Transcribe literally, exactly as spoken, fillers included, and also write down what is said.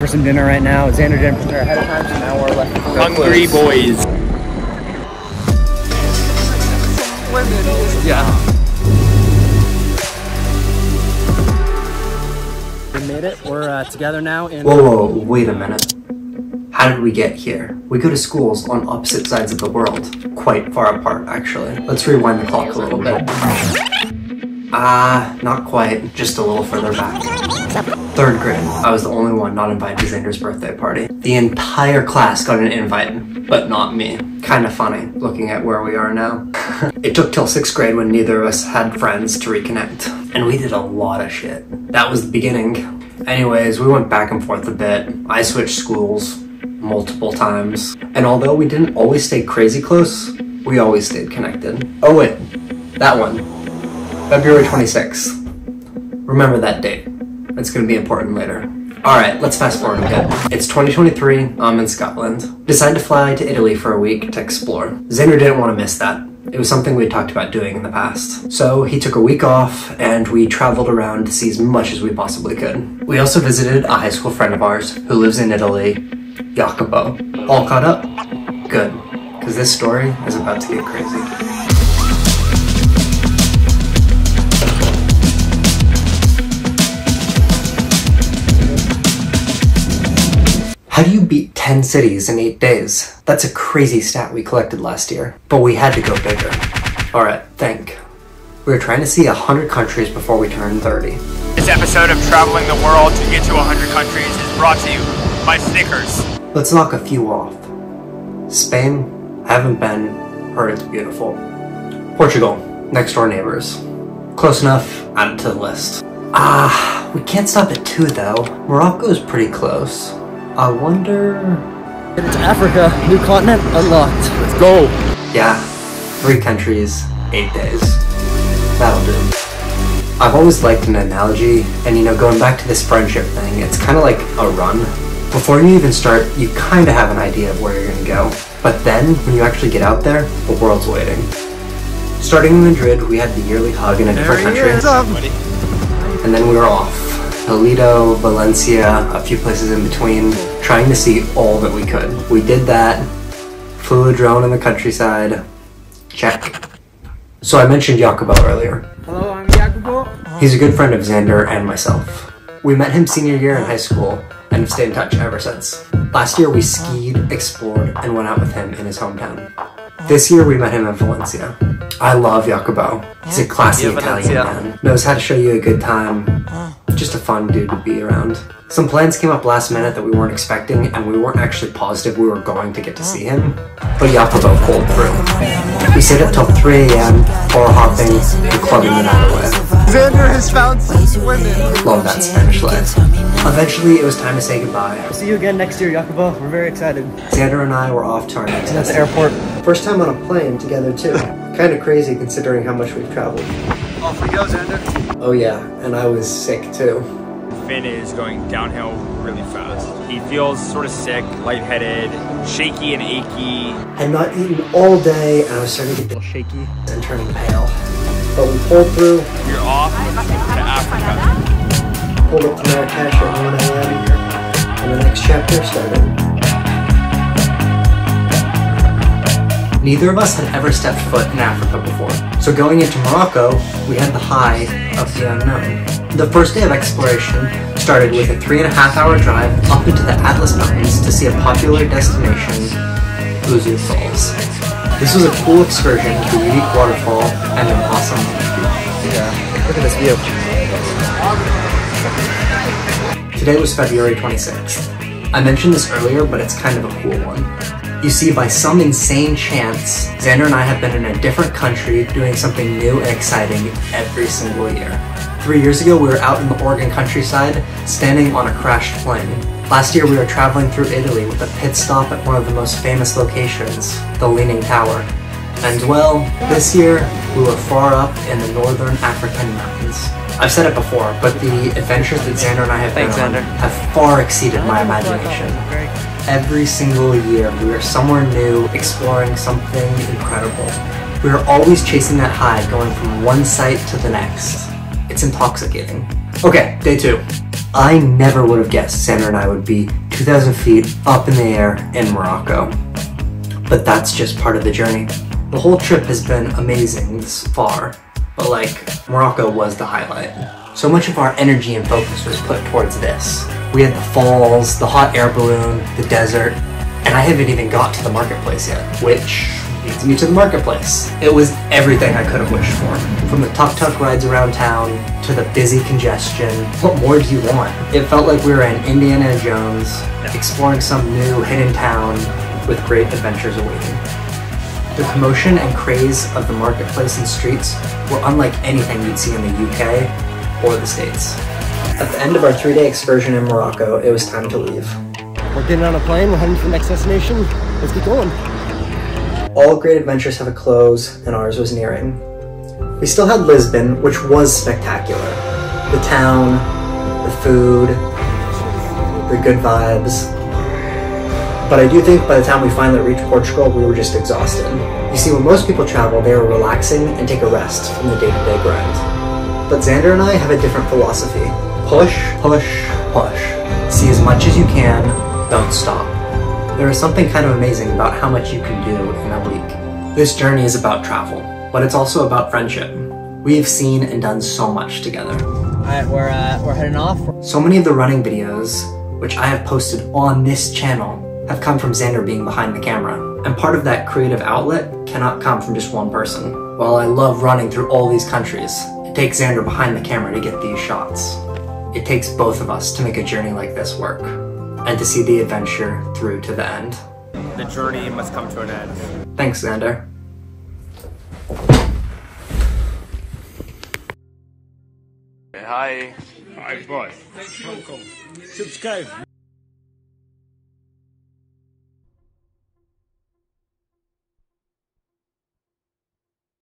for some dinner right now. Xander didn't prepare ahead of time, so now we're left for hungry boys. We're noodles. Yeah. We made it. We're uh, together now. In whoa, whoa, wait a minute. How did we get here? We go to schools on opposite sides of the world. Quite far apart, actually. Let's rewind the clock a little bit. Ah, uh, not quite. Just a little further back. Third grade. I was the only one not invited to Xander's birthday party. The entire class got an invite, but not me. Kinda funny, looking at where we are now. It took till sixth grade when neither of us had friends to reconnect. And we did a lot of shit. That was the beginning. Anyways, we went back and forth a bit. I switched schools multiple times, and although we didn't always stay crazy close, we always stayed connected. Oh wait, that one, February twenty-sixth. Remember that date, it's gonna be important later. Alright, let's fast forward a bit. It's twenty twenty-three, I'm in Scotland. Decided to fly to Italy for a week to explore. Xander didn't want to miss that. It was something we talked about doing in the past. So he took a week off, and we traveled around to see as much as we possibly could. We also visited a high school friend of ours who lives in Italy, Jacopo. All caught up? Good, because this story is about to get crazy. How do you beat ten cities in eight days? That's a crazy stat we collected last year, but we had to go bigger. All right, think. We were trying to see one hundred countries before we turned thirty. This episode of Traveling the World to Get to one hundred countries is brought to you by Snickers. Let's knock a few off. Spain, haven't been, heard it's beautiful. Portugal, next door neighbors. Close enough, add it to the list. Ah, we can't stop at two though. Morocco is pretty close. I wonder... It's Africa, new continent unlocked. Let's go. Yeah, three countries, eight days. That'll do. I've always liked an analogy, and you know, going back to this friendship thing, it's kind of like a run. Before you even start, you kind of have an idea of where you're going to go, but then, when you actually get out there, the world's waiting. Starting in Madrid, we had the yearly hug in a different country, and then we were off. Toledo, Valencia, a few places in between, trying to see all that we could. We did that, flew a drone in the countryside, check. So I mentioned Jacopo earlier. Hello, I'm Jacopo. He's a good friend of Xander and myself. We met him senior year in high school, and have stayed in touch ever since. Last year we skied, explored, and went out with him in his hometown. This year we met him in Valencia. I love Jacopo. He's a classy yeah, Italian man. Knows how to show you a good time. Just a fun dude to be around. Some plans came up last minute that we weren't expecting, and we weren't actually positive we were going to get to see him. But Jacopo pulled through. We stayed up till three a m, bar hopping, and clubbing the night away. Xander has found six women. Love that Spanish life. Eventually, it was time to say goodbye. See you again next year, Jacopo. We're very excited. Xander and I were off to our next at the airport. First time on a plane together, too. Kind of crazy considering how much we've traveled. Off we go, Xander. Oh yeah, and I was sick, too. Finn is going downhill really fast. He feels sort of sick, lightheaded, shaky and achy. I've not eaten all day, and I was starting to get a little shaky and turning pale. But we pulled through. You're off to Africa. Pulled up to Marrakech at one a m and the next chapter started. Neither of us had ever stepped foot in Africa before, so going into Morocco, we had the high of the unknown. The first day of exploration started with a three and a half hour drive up into the Atlas Mountains to see a popular destination, Uzu Falls. This was a cool excursion to a unique waterfall and an awesome view. Yeah, look at this view. Today was February twenty-sixth. I mentioned this earlier, but it's kind of a cool one. You see, by some insane chance, Xander and I have been in a different country doing something new and exciting every single year. Three years ago, we were out in the Oregon countryside, standing on a crashed plane. Last year, we were traveling through Italy with a pit stop at one of the most famous locations, the Leaning Tower. And well, this year, we were far up in the northern African mountains. I've said it before, but the adventures that Xander and I have been on have far exceeded my imagination. Every single year, we are somewhere new, exploring something incredible. We are always chasing that high, going from one sight to the next. It's intoxicating. Okay, day two. I never would have guessed Xander and I would be two thousand feet up in the air in Morocco. But that's just part of the journey. The whole trip has been amazing this far, but like, Morocco was the highlight. So much of our energy and focus was put towards this. We had the falls, the hot air balloon, the desert, and I haven't even got to the marketplace yet, which leads me to the marketplace. It was everything I could have wished for. From the tuk-tuk rides around town, to the busy congestion, what more do you want? It felt like we were in Indiana Jones, exploring some new hidden town with great adventures awaiting. The commotion and craze of the marketplace and streets were unlike anything you'd see in the U K or the States. At the end of our three-day excursion in Morocco, it was time to leave. We're getting on a plane, we're heading for the next destination. Let's get going. All great adventures have a close, and ours was nearing. We still had Lisbon, which was spectacular. The town, the food, the good vibes. But I do think by the time we finally reached Portugal, we were just exhausted. You see, when most people travel, they are relaxing and take a rest from the day-to-day grind. But Xander and I have a different philosophy. Push, push, push. See as much as you can, don't stop. There is something kind of amazing about how much you can do in a week. This journey is about travel, but it's also about friendship. We have seen and done so much together. All right, we're, uh, we're heading off. So many of the running videos, which I have posted on this channel, have come from Xander being behind the camera. And part of that creative outlet cannot come from just one person. While I love running through all these countries, it takes Xander behind the camera to get these shots. It takes both of us to make a journey like this work, and to see the adventure through to the end. The journey must come to an end. Thanks, Xander. Hi. Hi, boy. Thank you. Welcome. Subscribe.